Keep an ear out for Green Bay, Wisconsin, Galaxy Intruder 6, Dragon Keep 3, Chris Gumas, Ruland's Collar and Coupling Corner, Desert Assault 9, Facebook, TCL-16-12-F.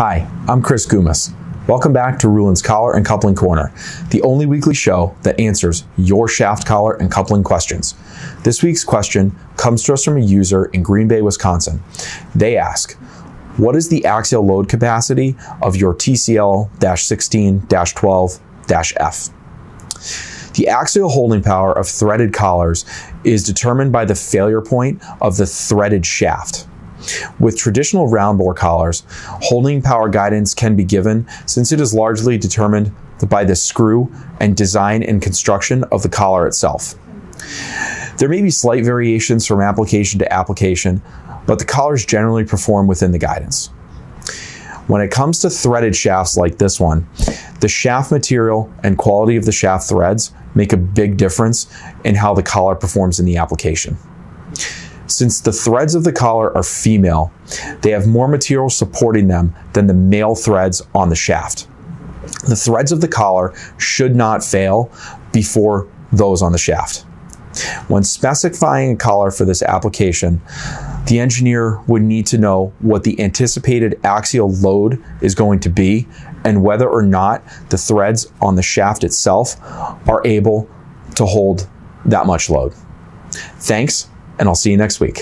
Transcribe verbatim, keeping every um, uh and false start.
Hi, I'm Chris Gumas. Welcome back to Ruland's Collar and Coupling Corner, the only weekly show that answers your shaft collar and coupling questions. This week's question comes to us from a user in Green Bay, Wisconsin. They ask, what is the axial load capacity of your T C L sixteen twelve F? The axial holding power of threaded collars is determined by the failure point of the threaded shaft. With traditional round bore collars, holding power guidance can be given since it is largely determined by the screw and design and construction of the collar itself. There may be slight variations from application to application, but the collars generally perform within the guidance. When it comes to threaded shafts like this one, the shaft material and quality of the shaft threads make a big difference in how the collar performs in the application. Since the threads of the collar are female, they have more material supporting them than the male threads on the shaft. The threads of the collar should not fail before those on the shaft. When specifying a collar for this application, the engineer would need to know what the anticipated axial load is going to be and whether or not the threads on the shaft itself are able to hold that much load. Thanks. And I'll see you next week.